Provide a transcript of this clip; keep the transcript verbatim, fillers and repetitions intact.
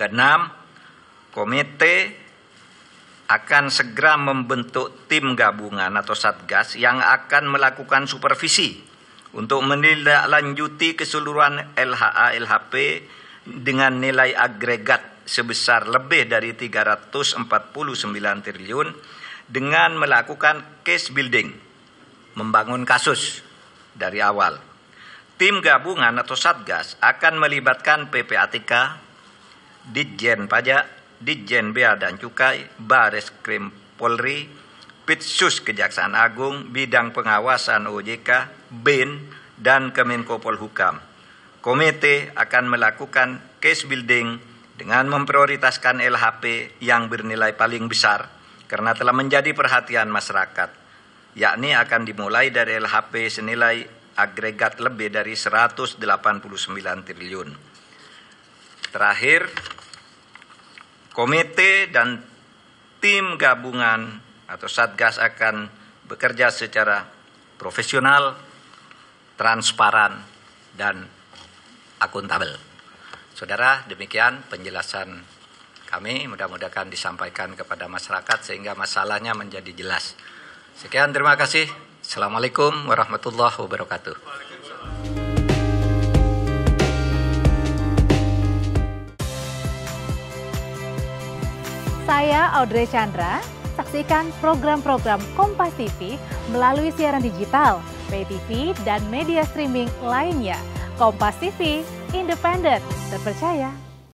keenam, komite akan segera membentuk tim gabungan atau satgas yang akan melakukan supervisi untuk menindaklanjuti keseluruhan L H A L H P dengan nilai agregat sebesar lebih dari tiga ratus empat puluh sembilan triliun dengan melakukan case building, membangun kasus dari awal. Tim gabungan atau satgas akan melibatkan P P A T K, Ditjen Pajak, Ditjen Bea dan Cukai, Bareskrim Polri, Pitsus Kejaksaan Agung, Bidang Pengawasan O J K, B I N, dan Kemenkopolhukam. Komite akan melakukan case building dengan memprioritaskan L H P yang bernilai paling besar karena telah menjadi perhatian masyarakat, yakni akan dimulai dari L H P senilai agregat lebih dari seratus delapan puluh sembilan triliun. Terakhir, komite dan tim gabungan atau satgas akan bekerja secara profesional, transparan, dan akuntabel. Saudara, demikian penjelasan kami, mudah-mudahan disampaikan kepada masyarakat sehingga masalahnya menjadi jelas. Sekian, terima kasih. Assalamualaikum warahmatullahi wabarakatuh. Saya Audrey Chandra, saksikan program-program Kompas T V melalui siaran digital, pay T V, dan media streaming lainnya. Kompas T V, independen, terpercaya.